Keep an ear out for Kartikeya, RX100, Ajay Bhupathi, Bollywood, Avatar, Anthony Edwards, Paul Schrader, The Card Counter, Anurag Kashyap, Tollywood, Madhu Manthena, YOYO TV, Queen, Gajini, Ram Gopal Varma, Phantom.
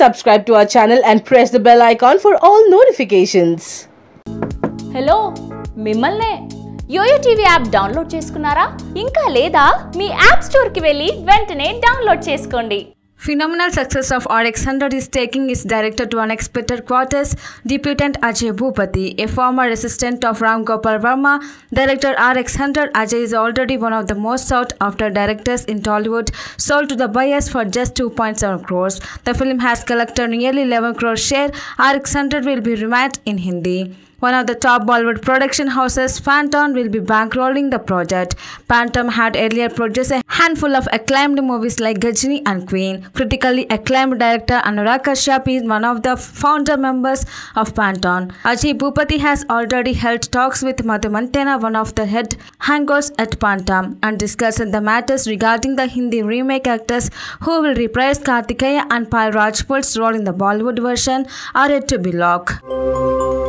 subscribe to our channel and press the bell icon for all notifications. Hello, mimmalne YoYo TV app download cheskunnara? Inka leda mee app store ki velli ventane download cheskondi. Phenomenal success of RX100 is taking its director to unexpected quarters. Deputant Ajay Bhupathi, a former assistant of Ram Gopal Varma, directed RX100. Ajay is already one of the most sought-after directors in Tollywood, sold to the buyers for just 2.7 crores. The film has collected nearly 11 crore share. RX100 will be remade in Hindi. One of the top Bollywood production houses, Phantom, will be bankrolling the project. Phantom had earlier produced a handful of acclaimed movies like Gajini and Queen. Critically acclaimed director Anurag Kashyap is one of the founder members of Phantom. Ajay Bhupathi has already held talks with Madhu Manthena, one of the head hangers at Phantom, and discussed the matters regarding the Hindi remake actors who will reprise Kartikeya and Pai Rajput's role in the Bollywood version are yet to be locked.